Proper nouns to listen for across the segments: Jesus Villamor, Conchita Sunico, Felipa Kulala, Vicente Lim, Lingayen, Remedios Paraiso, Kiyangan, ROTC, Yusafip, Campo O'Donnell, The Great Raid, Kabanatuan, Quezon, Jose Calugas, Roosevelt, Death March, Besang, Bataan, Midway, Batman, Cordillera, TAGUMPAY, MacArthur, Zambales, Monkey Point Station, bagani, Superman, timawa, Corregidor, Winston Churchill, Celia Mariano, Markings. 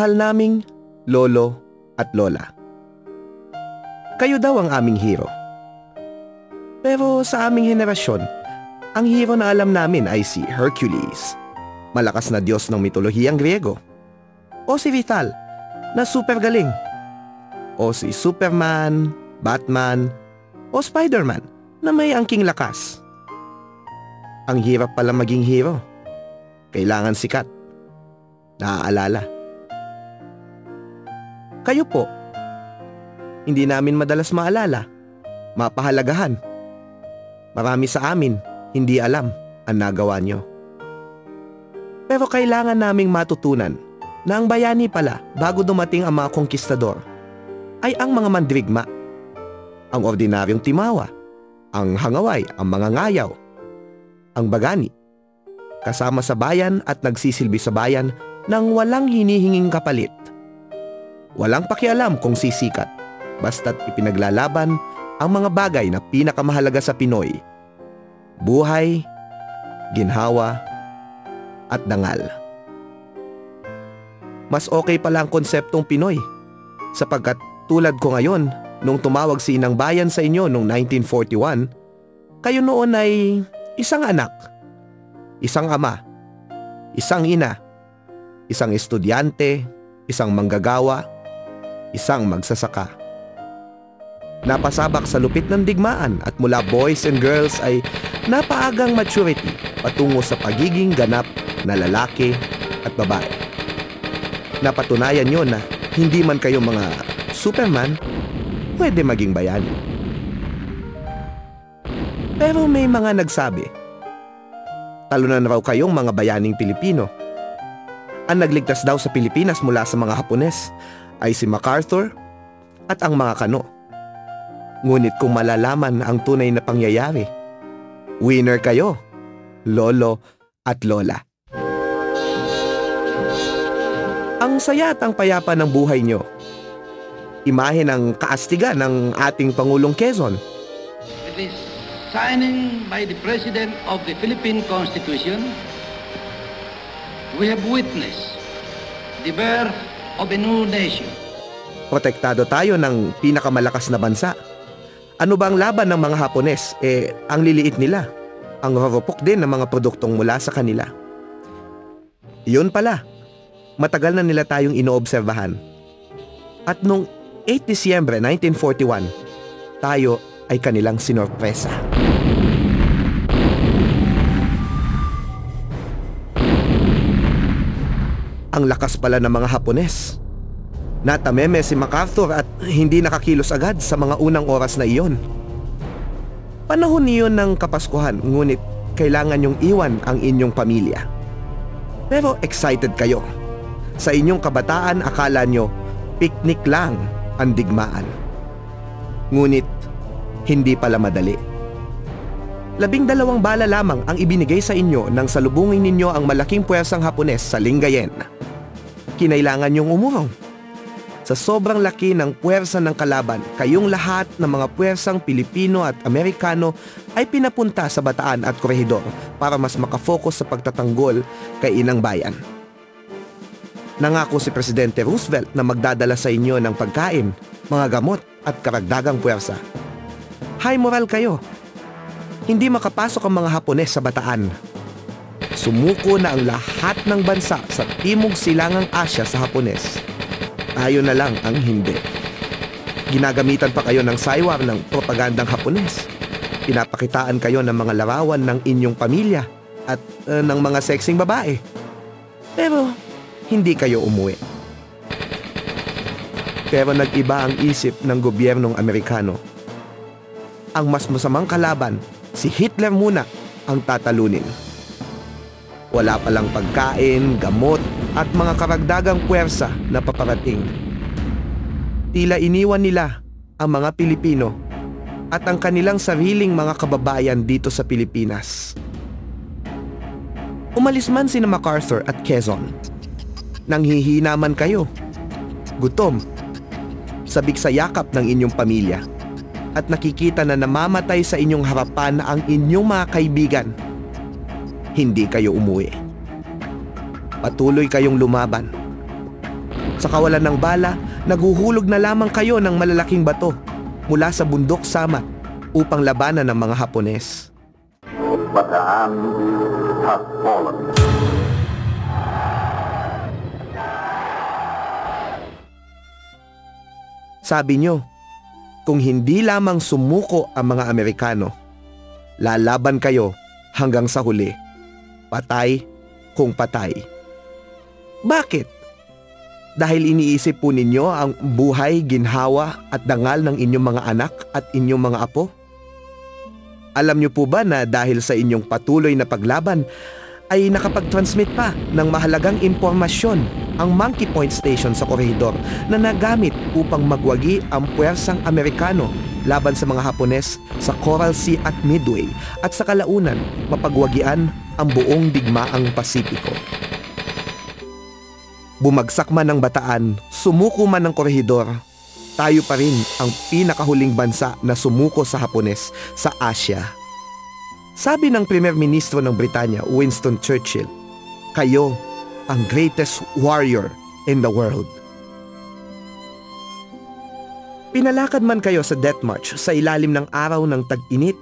mahal naming lolo at lola. Kayo daw ang aming hero. Pero sa aming henerasyon, ang hero na alam namin ay si Hercules, malakas na diyos ng mitolohiyang Griego. O si Vital, na super galing. O si Superman, Batman, o Spider-Man, na may angking lakas. Ang hirap pala maging hero. Kailangan sikat. Naaalala. Kayo po, hindi namin madalas maalala, mapahalagahan. Marami sa amin, hindi alam ang nagawa nyo. Pero kailangan naming matutunan na ang bayani pala bago dumating ang mga konkistador ay ang mga mandirigma, ang ordinaryong timawa, ang hangaway, ang mga ngayaw, ang bagani, kasama sa bayan at nagsisilbi sa bayan nang walang hinihinging kapalit. Walang pakialam kung sisikat, basta't ipinaglalaban ang mga bagay na pinakamahalaga sa Pinoy: buhay, ginhawa, at dangal. Mas okay pala ang konseptong Pinoy, sapagkat tulad ko ngayon, nung tumawag si Inang Bayan sa inyo noong 1941, kayo noon ay isang anak, isang ama, isang ina, isang estudyante, isang manggagawa, isang magsasaka. Napasabak sa lupit ng digmaan at mula boys and girls ay napaagang maturity patungo sa pagiging ganap na lalaki at babae. Napatunayan nyo na hindi man kayo mga Superman, pwede maging bayani. Pero may mga nagsabi, talunan raw kayong mga bayaning Pilipino. Ang nagligtas daw sa Pilipinas mula sa mga Hapones ay si MacArthur at ang mga Kano. Ngunit kung malalaman ang tunay na pangyayari, winner kayo, lolo at lola. Ang saya at ang payapa ng buhay nyo. Imahe ng kaastigan ng ating Pangulong Quezon. It is signing by the President of the Philippine Constitution. We have witnessed the birth of a new nation. Protektado tayo ng pinakamalakas na bansa. Ano ba ang laban ng mga Hapones? Ang liliit nila. Ang rorupok din ng mga produktong mula sa kanila. Yun pala, matagal na nila tayong inoobserbahan. At noong 8 Disyembre 1941, tayo ay kanilang sinorpresa. Ang lakas pala ng mga Hapones. Natameme si MacArthur at hindi nakakilos agad sa mga unang oras na iyon. Panahon niyon ng Kapaskuhan, ngunit kailangan niyong iwan ang inyong pamilya. Pero excited kayo. Sa inyong kabataan, akala niyo picnic lang ang digmaan. Ngunit hindi pala madali. 12 bala lamang ang ibinigay sa inyo nang salubungin ninyo ang malaking puwersang Hapones sa Lingayen. Kinailangan niyong umurong. Sa sobrang laki ng puwersa ng kalaban, kayong lahat ng mga puwersang Pilipino at Amerikano ay pinapunta sa Bataan at Corregidor para mas makafocus sa pagtatanggol kay Inang Bayan. Nangako si Presidente Roosevelt na magdadala sa inyo ng pagkain, mga gamot at karagdagang puwersa. High moral kayo. Hindi makapasok ang mga Hapones sa Bataan. Sumuko na ang lahat ng bansa sa Timog Silangang Asya sa Hapones. Tayo na lang ang hindi. Ginagamitan pa kayo ng saywar ng propagandang Hapones. Pinapakitaan kayo ng mga larawan ng inyong pamilya at ng mga seksing babae. Pero hindi kayo umuwi. Pero nag-iba ang isip ng gobyernong Amerikano. Ang mas masamang kalaban, si Hitler muna ang tatalunin. Wala palang pagkain, gamot, at mga karagdagang puwersa na paparating. Tila iniwan nila ang mga Pilipino at ang kanilang sariling mga kababayan dito sa Pilipinas. Umalis man sina MacArthur at Quezon. Nanghihina man kayo, gutom, sabik sa yakap ng inyong pamilya, at nakikita na namamatay sa inyong harapan ang inyong mga kaibigan, hindi kayo umuwi. Patuloy kayong lumaban. Sa kawalan ng bala, naguhulog na lamang kayo ng malalaking bato mula sa bundok Sama upang labanan ng mga Hapones. Bataan has fallen. Sabi nyo, kung hindi lamang sumuko ang mga Amerikano, lalaban kayo hanggang sa huli. Patay kung patay. Bakit? Dahil iniisip po ninyo ang buhay, ginhawa at dangal ng inyong mga anak at inyong mga apo? Alam niyo po ba na dahil sa inyong patuloy na paglaban ay nakapag-transmit pa ng mahalagang impormasyon ang Monkey Point Station sa Corregidor na nagamit upang magwagi ang puwersang Amerikano laban sa mga Hapones sa Coral Sea at Midway at sa kalaunan mapagwagian ang buong digmaang Pasipiko. Bumagsak man ang Bataan, sumuko man ang Corregidor, tayo pa rin ang pinakahuling bansa na sumuko sa Hapones sa Asya. Sabi ng Premier Ministro ng Britanya, Winston Churchill, kayo ang greatest warrior in the world. Pinalakad man kayo sa Death March sa ilalim ng araw ng tag-init,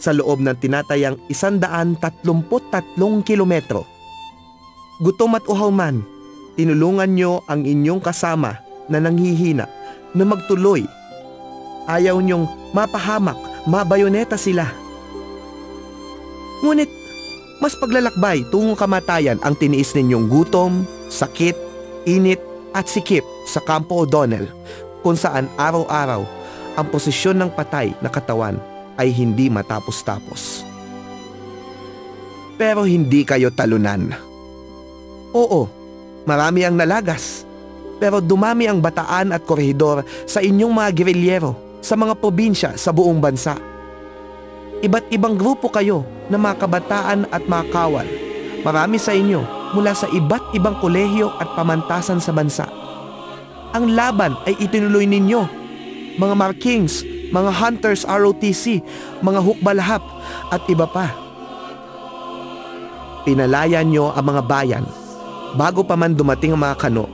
sa loob ng tinatayang 133 kilometro. Gutom at uhaw man, tinulungan nyo ang inyong kasama na nanghihina na magtuloy. Ayaw nyong mapahamak, mabayoneta sila. Ngunit, mas paglalakbay tungo kamatayan ang tiniis ninyong gutom, sakit, init at sikip sa Campo O'Donnell, kung saan araw-araw ang posisyon ng patay na katawan ay hindi matapos-tapos. Pero hindi kayo talunan. Oo, marami ang nalagas, pero dumami ang Bataan at Corregidor sa inyong mga gerilyero sa mga probinsya sa buong bansa. Iba't ibang grupo kayo na mga kabataan at mga kawal. Marami sa inyo mula sa iba't ibang kolehiyo at pamantasan sa bansa. Ang laban ay itinuloy ninyo, mga Markings, mga Hunters ROTC, mga Hukbalahap at iba pa. Pinalayan nyo ang mga bayan bago pa man dumating ang mga Kano.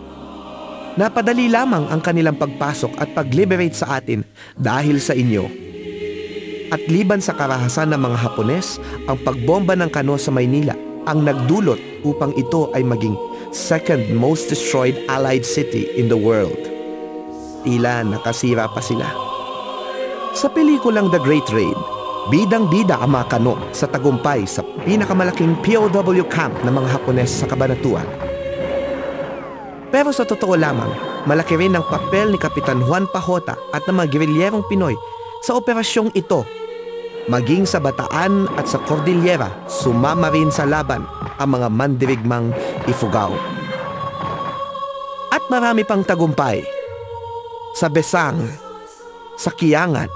Napadali lamang ang kanilang pagpasok at pagliberate sa atin dahil sa inyo. At liban sa karahasan ng mga Hapones, ang pagbomba ng Kano sa Maynila ang nagdulot upang ito ay maging second most destroyed allied city in the world. Tila nakasira pa sila. Sa pelikulang The Great Raid, bidang-bida ang mga Kano sa tagumpay sa pinakamalaking POW camp ng mga Hapones sa Kabanatuan. Pero sa totoo lamang, malaki rin ang papel ni Kapitan Juan Pajota at ng mga gerilyerong Pinoy sa operasyong ito. Maging sa Bataan at sa Cordillera, sumama rin sa laban ang mga mandirigmang Ifugaw. At marami pang tagumpay. Sa Besang, sa Kiyangan,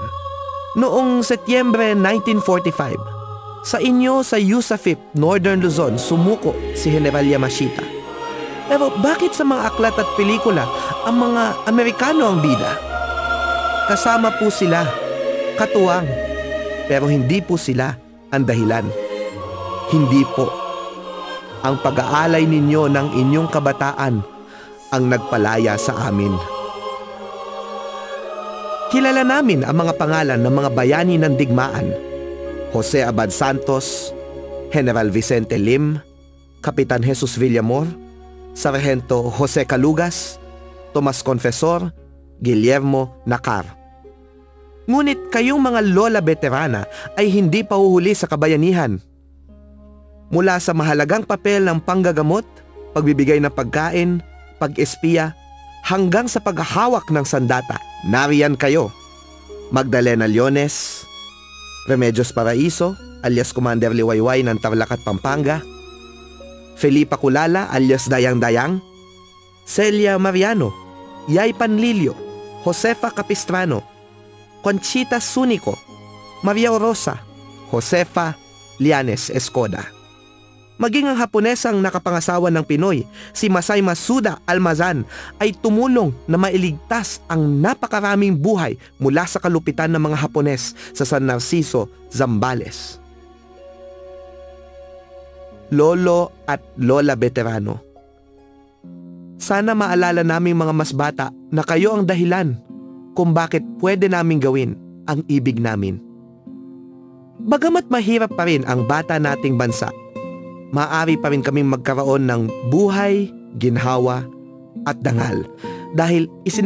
noong Setyembre 1945, sa inyo sa Yusafip, Northern Luzon, sumuko si General Yamashita. Pero bakit sa mga aklat at pelikula, ang mga Amerikano ang bida? Kasama po sila, katuwang, pero hindi po sila ang dahilan. Hindi po. Ang pag-aalay ninyo ng inyong kabataan ang nagpalaya sa amin. Kilala namin ang mga pangalan ng mga bayani ng digmaan. Jose Abad Santos, General Vicente Lim, Kapitan Jesus Villamor, Sargento Jose Calugas, Tomas Confesor, Guillermo Nakar. Ngunit kayong mga lola veterana ay hindi pahuhuli sa kabayanihan. Mula sa mahalagang papel ng panggagamot, pagbibigay ng pagkain, pag-espiya, hanggang sa paghahawak ng sandata, nariyan kayo. Magdalena Leones, Remedios Paraiso, alias Commander Liwayway ng Tarlac at Pampanga, Felipa Kulala, alias Dayang-Dayang, Celia Mariano, Yay Panlilio, Josefa Capistrano, Conchita Sunico, Maria Rosa, Josefa Lianes Escoda. Maging ang Haponesang nakapangasawa ng Pinoy, si Masay Masuda Almazan, ay tumulong na mailigtas ang napakaraming buhay mula sa kalupitan ng mga Hapones sa San Narciso, Zambales. Lolo at Lola Veterano, Sana maalala naming mga mas bata na kayo ang dahilan kung bakit pwede naming gawin ang ibig namin. Bagamat mahirap pa rin ang bata nating bansa, maaari pa rin kaming magkaroon ng buhay, ginhawa at dangal dahil isinagawa